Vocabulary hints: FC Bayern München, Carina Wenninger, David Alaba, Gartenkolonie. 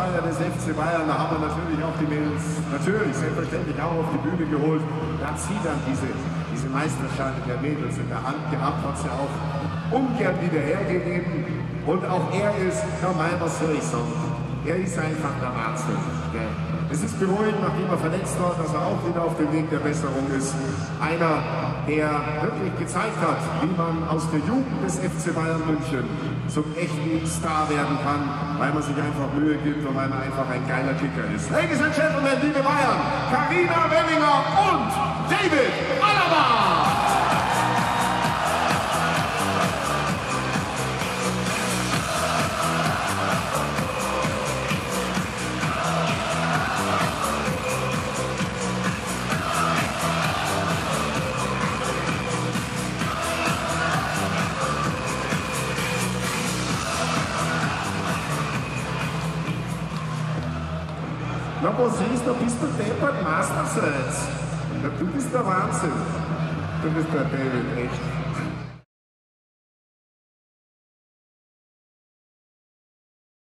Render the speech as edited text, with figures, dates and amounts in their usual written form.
Feier des FC Bayern, da haben wir natürlich auch die Mädels, natürlich, selbstverständlich auch auf die Bühne geholt. Da hat sie dann diese Meisterschale der Mädels in der Hand gehabt, hat sie auch umgekehrt wieder hergegeben. Und auch er ist, komm mal, was soll ich sagen? Er ist einfach der Wahnsinn. Gell? Es ist beruhigend, nachdem er verletzt war, dass er auch wieder auf dem Weg der Besserung ist. Einer, der wirklich gezeigt hat, wie man aus der Jugend des FC Bayern München zum echten Star werden kann, weil man sich einfach Mühe gibt und weil man einfach ein geiler Kicker ist. Ladies and Gentlemen, liebe Bayern, Carina Wenninger und David Alaba! Na, wo siehst du, bist du deppert, Masterseits. Du bist der Wahnsinn. Du bist der David, echt.